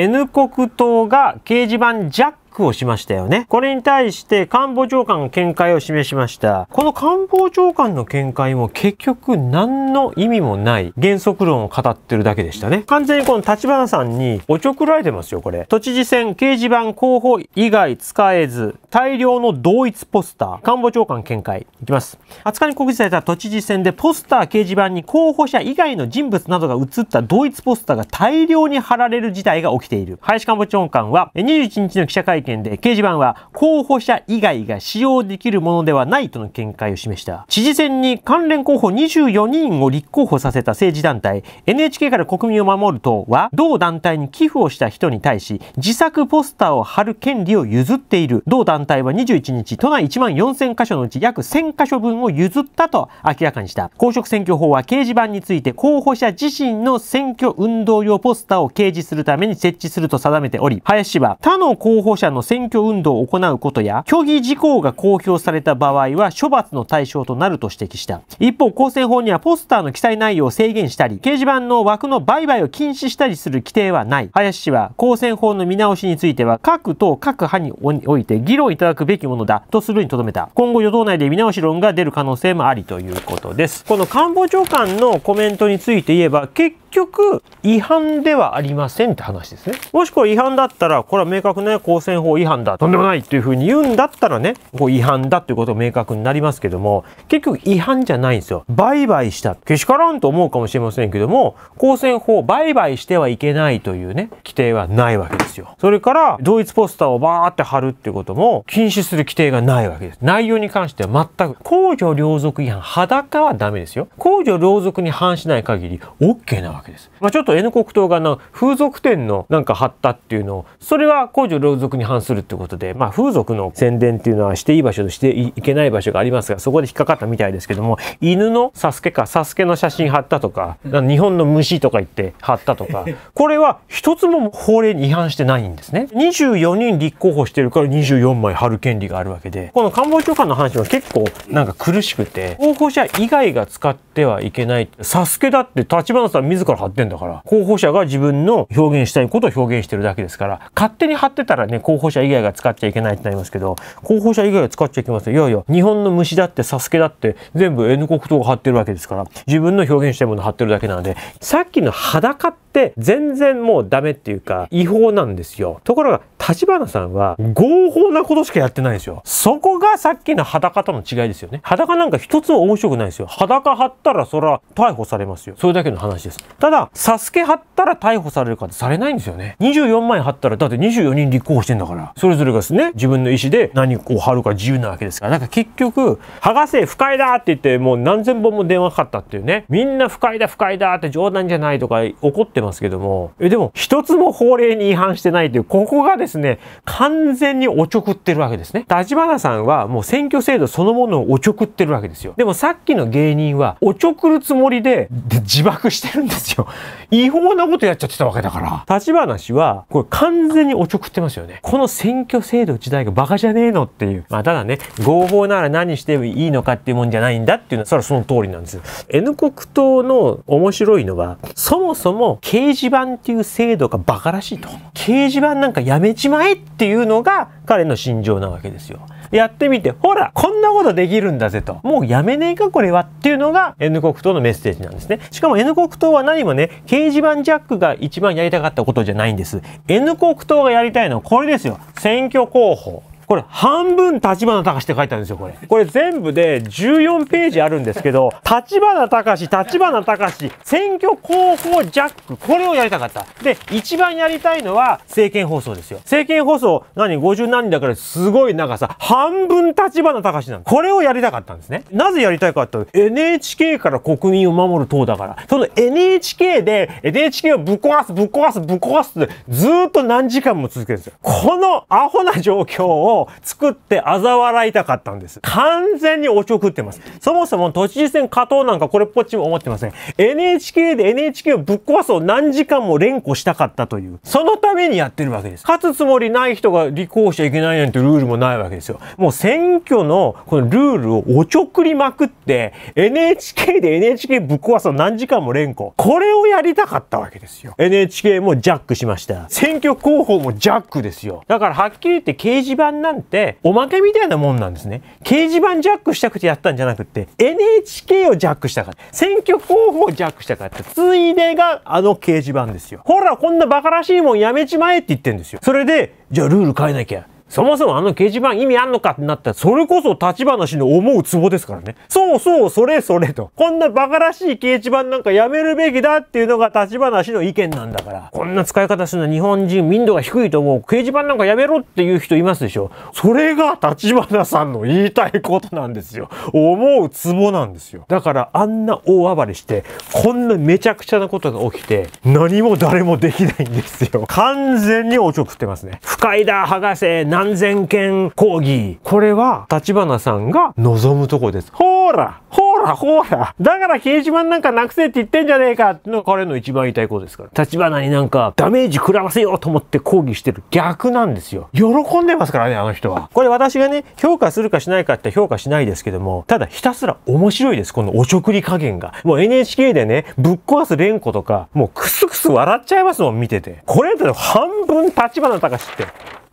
N 国党が掲示板ジャックをしましたよね。これに対して官房長官が見解を示しました。この官房長官の見解も結局何の意味もない原則論を語ってるだけでしたね。完全にこの立花さんにおちょくられてますよ、これ。都知事選掲示板候補以外使えず、大量の同一ポスター。官房長官見解。いきます。20日に告示された都知事選でポスター掲示板に候補者以外の人物などが写った同一ポスターが大量に貼られる事態が起きている。林官房長官は21日の記者会見で掲示板は候補者以外が使用できるものではないとの見解を示した。知事選に関連候補24人を立候補させた政治団体 NHK から国民を守る党は同団体に寄付をした人に対し自作ポスターを貼る権利を譲っている。同団体は21日都内1万4000カ所のうち約1000カ所分を譲ったと明らかにした。公職選挙法は掲示板について候補者自身の選挙運動用ポスターを掲示するために設置すると定めており、林氏は他の候補者の選挙運動を行うことや虚偽事項が公表された場合は処罰の対象となると指摘した。一方、公選法にはポスターの記載内容を制限したり掲示板の枠の売買を禁止したりする規定はない。林氏は公選法の見直しについては各党各派において議論いただくべきものだとするにとどめた。今後与党内で見直し論が出る可能性もありということです。この官房長官のコメントについて言えば結局違反ではありませんって話ですね。もしこれ違反だったら、これは明確な公選法違反だ、とんでもないっていう風に言うんだったらね、こう違反だっていうことが明確になりますけども、結局違反じゃないんですよ。売買した、けしからんと思うかもしれませんけども、公選法売買してはいけないというね、規定はないわけですよ。それから同一ポスターをバーって貼るっていうことも禁止する規定がないわけです。内容に関しては全く公序良俗違反、裸はダメですよ。公序良俗に反しない限り OK なわけです。まあ、ちょっと N 国党が風俗店のなんか貼ったっていうのを、それは公序良俗に反するってことで、まあ風俗の宣伝っていうのはしていい場所としていけない場所がありますが、そこで引っかかったみたいですけども、犬のサスケかサスケの写真貼ったとか、日本の虫とか言って貼ったとか、これは一つも法令に違反してないんですね。24人立候補してるから24枚貼る権利があるわけで、この官房長官の話は結構なんか苦しくて、候補者以外が使ってはいけない。サスケだって立花さん自ら貼ってんだから、候補者が自分の表現したいことを表現してるだけですから、勝手に貼ってたらね、候補者以外が使っちゃいけないってなりますけど、候補者以外は使っちゃいけません。いやいや、日本の虫だってサスケだって全部 N 国党が貼ってるわけですから、自分の表現したいものを貼ってるだけなので、さっきの裸って全然もうダメっていうか違法なんですよ。ところが立花さんは合法なことしかやってないですよ。そこがさっきの裸との違いですよね。裸なんか一つも面白くないですよ。裸貼ったらそら逮捕されますよ。それだけの話です。ただサスケ貼ったら逮捕されるかってされないんですよね。24枚貼ったらだって24人立候補してんだから、それぞれがですね、自分の意思で何を貼るか自由なわけですから、なんか結局剥がせ不快だって言って、もう何千本も電話かかったっていうね、みんな不快だ不快だって冗談じゃないとか怒ってますけども、でも一つも法令に違反してないという、ここがですね完全におちょくってるわけですね。立花さんはもう選挙制度そのものをおちょくってるわけですよ。でもさっきの芸人はおちょくるつもりで自爆してるんですよ。違法なことやっちゃってたわけだから。立花氏はこれ完全におちょくってますよね。この選挙制度自体がバカじゃねえのっていう。まあただね、合法なら何してもいいのかっていうもんじゃないんだっていうのは、それはその通りなんですよ。N 国党の面白いのは、そもそも掲示板っていう制度がバカらしいと。掲示板なんかやめちまえっていうのが彼の心情なわけですよ。やってみて、ほらこんなことできるんだぜと、もうやめねえかこれはっていうのが N 国党のメッセージなんですね。しかも N 国党は何もね、掲示板ジャックが一番やりたかったことじゃないんです。 N 国党がやりたいのはこれですよ。選挙公報、これ半分立花隆って書いてあるんですよ。これ全部で14ページあるんですけど、立花隆、立花隆、選挙公報ジャック、これをやりたかった。で、一番やりたいのは政見放送ですよ。政見放送、50何人だからすごい長さ、半分立花隆なんです。これをやりたかったんですね。なぜやりたいかって、NHK から国民を守る党だから。その NHK で、NHK をぶっ壊す、ぶっ壊す、ぶっ壊すってずーっと何時間も続けるんですよ。このアホな状況を、を作って嘲笑いたかったんです。完全におちょくってます。そもそも都知事選勝とうなんかこれっぽっちも思ってません。NHK で NHK をぶっ壊そう何時間も連呼したかったという。そのためにやってるわけです。勝つつもりない人が立候補しちゃいけないなんてルールもないわけですよ。もう選挙のこのルールをおちょくりまくって、NHK で NHK ぶっ壊そう何時間も連呼。これをやりたかったわけですよ。NHK もジャックしました。選挙広報もジャックですよ。だからはっきり言って掲示板なんておまけみたいなもんなんですね。掲示板ジャックしたくてやったんじゃなくて NHK をジャックしたかった。選挙広報をジャックしたかった。ついでがあの掲示板ですよ。ほらこんなバカらしいもんやめちまえって言ってるんですよ。それでじゃあルール変えなきゃ。そもそもあの掲示板意味あんのかってなったら、それこそ立花氏の思うツボですからね。そうそう、それそれと。こんな馬鹿らしい掲示板なんかやめるべきだっていうのが立花氏の意見なんだから。こんな使い方するのは日本人、民度が低いと思う。掲示板なんかやめろっていう人いますでしょ。それが立花さんの言いたいことなんですよ。思うツボなんですよ。だからあんな大暴れして、こんなめちゃくちゃなことが起きて、何も誰もできないんですよ。完全におちょくってますね。不快だ、博士。何千件抗議。これは、立花さんが望むとこです。ほーらほーらほーらだから掲示板なんかなくせって言ってんじゃねえかってのが彼の一番言いたいことですから。立花になんかダメージ食らわせようと思って抗議してる。逆なんですよ。喜んでますからね、あの人は。これ私がね、評価するかしないかって評価しないですけども、ただひたすら面白いです。このおちょくり加減が。もう NHK でね、ぶっ壊す連呼とか、もうクスクス笑っちゃいますもん、見てて。これだと半分立花隆って。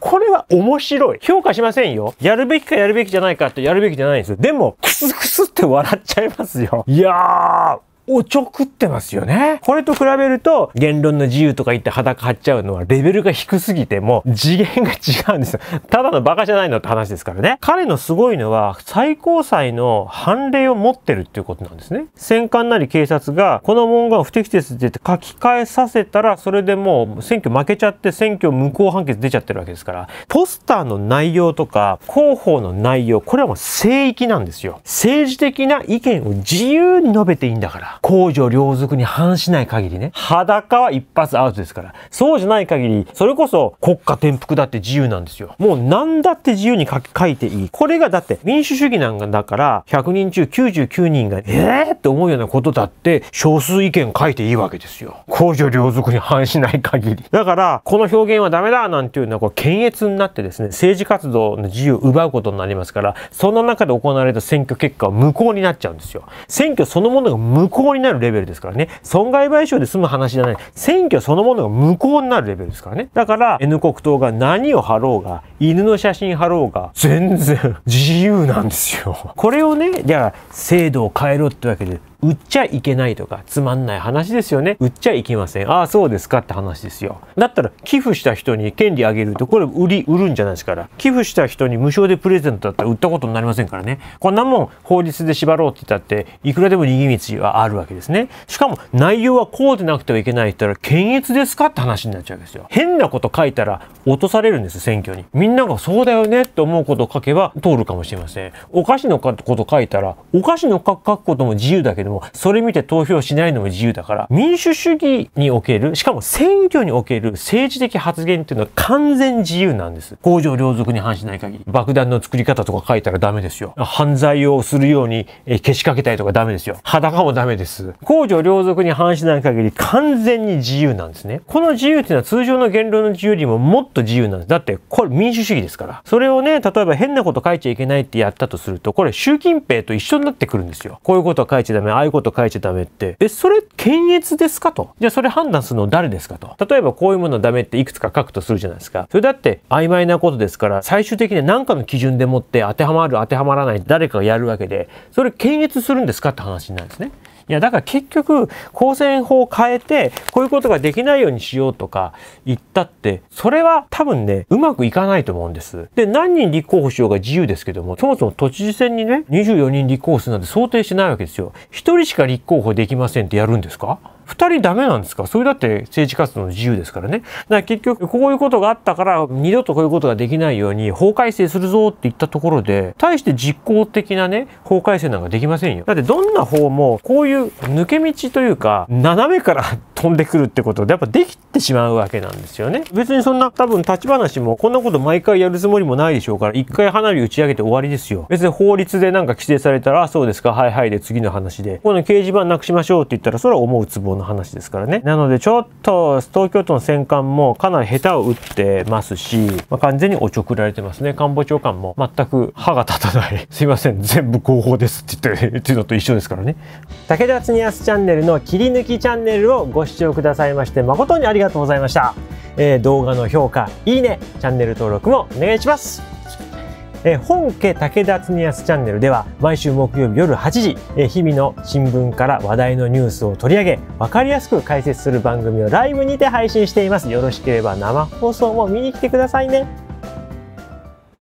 これは面白い。評価しませんよ。やるべきかやるべきじゃないかってやるべきじゃないんですよ。でも、クスクスって笑っちゃいますよ。いやー、おちょくってますよね。これと比べると、言論の自由とか言って裸張っちゃうのはレベルが低すぎても次元が違うんですよ。ただのバカじゃないのって話ですからね。彼のすごいのは、最高裁の判例を持ってるっていうことなんですね。選管なり警察が、この文言を不適切でって書き換えさせたら、それでもう選挙負けちゃって選挙無効判決出ちゃってるわけですから、ポスターの内容とか、広報の内容、これはもう聖域なんですよ。政治的な意見を自由に述べていいんだから。公序良俗に反しない限りね。裸は一発アウトですから。そうじゃない限り、それこそ国家転覆だって自由なんですよ。もう何だって自由に書いていい。これがだって民主主義なんだから、100人中99人が、って思うようなことだって、少数意見書いていいわけですよ。公序良俗に反しない限り。だから、この表現はダメだなんていうのは、こう、検閲になってですね、政治活動の自由を奪うことになりますから、その中で行われた選挙結果は無効になっちゃうんですよ。選挙そのものが無効になるレベルですからね。損害賠償で済む話じゃない。選挙そのものが無効になるレベルですからね。だから、N 国党が何を貼ろうが、犬の写真貼ろうが、全然自由なんですよ。これをね、じゃあ、制度を変えろってわけで、売っちゃいけないとか、つまんない話ですよね。売っちゃいけません。ああ、そうですかって話ですよ。だったら、寄付した人に権利あげると、これ売るんじゃないですから。寄付した人に無償でプレゼントだったら売ったことになりませんからね。こんなもん、法律で縛ろうって言ったって、いくらでも逃げ道はあるわけですね。しかも、内容はこうでなくてはいけないって言ったら、検閲ですかって話になっちゃうんですよ。変なこと書いたら、落とされるんです、選挙に。みんながそうだよねって思うことを書けば、通るかもしれません。お菓子のこと書いたら、お菓子の書くことも自由だけども、それ見て投票しないのも自由だから、民主主義における、しかも選挙における政治的発言っていうのは完全自由なんです。公序良俗に反しない限り。爆弾の作り方とか書いたらダメですよ。犯罪をするようにけしかけたりとかダメですよ。裸もダメです。公序良俗に反しない限り完全に自由なんですね。この自由っていうのは通常の言論の自由よりももっと自由なんです。だってこれ民主主義ですから。それをね、例えば変なこと書いちゃいけないってやったとすると、これ習近平と一緒になってくるんですよ。こういうことは書いちゃダメ。いうこと書いちゃダメって、それ検閲ですかと。じゃあそれ判断するの誰ですかと。例えばこういうものはダメっていくつか書くとするじゃないですか。それだって曖昧なことですから、最終的に何かの基準でもって当てはまる当てはまらない誰かがやるわけで、それ検閲するんですかって話になるんですね。いやだから結局、公選法を変えて、こういうことができないようにしようとか言ったって、それは多分ね、うまくいかないと思うんです。で、何人立候補しようが自由ですけども、そもそも都知事選にね、24人立候補するなんて想定してないわけですよ。1人しか立候補できませんってやるんですか？2人ダメなんですか？それだって政治活動の自由ですからね。だから結局、こういうことがあったから、二度とこういうことができないように法改正するぞって言ったところで、対して実効的なね、法改正なんかできませんよ。だってどんな法も、こういう抜け道というか、斜めから飛んでくるってことでやっぱできてしまうわけなんですよね。別にそんな多分立ち話もこんなこと毎回やるつもりもないでしょうから、一回花火打ち上げて終わりですよ。別に法律でなんか規制されたら、あ、そうですか、はいはいで次の話で、この掲示板なくしましょうって言ったらそれは思うツボの話ですからね。なのでちょっと東京都の選管もかなり下手を打ってますし、まあ、完全におちょくられてますね。官房長官も全く歯が立たないすいません全部合法ですって言ってっていうのと一緒ですからね。武田恒康チャンネルの切り抜きチャンネルをご視聴くださいまして誠にありがとうございました。動画の評価、いいね、チャンネル登録もお願いします。本家武田恒康チャンネルでは毎週木曜日夜8時、日々の新聞から話題のニュースを取り上げ、分かりやすく解説する番組をライブにて配信しています。よろしければ生放送も見に来てくださいね。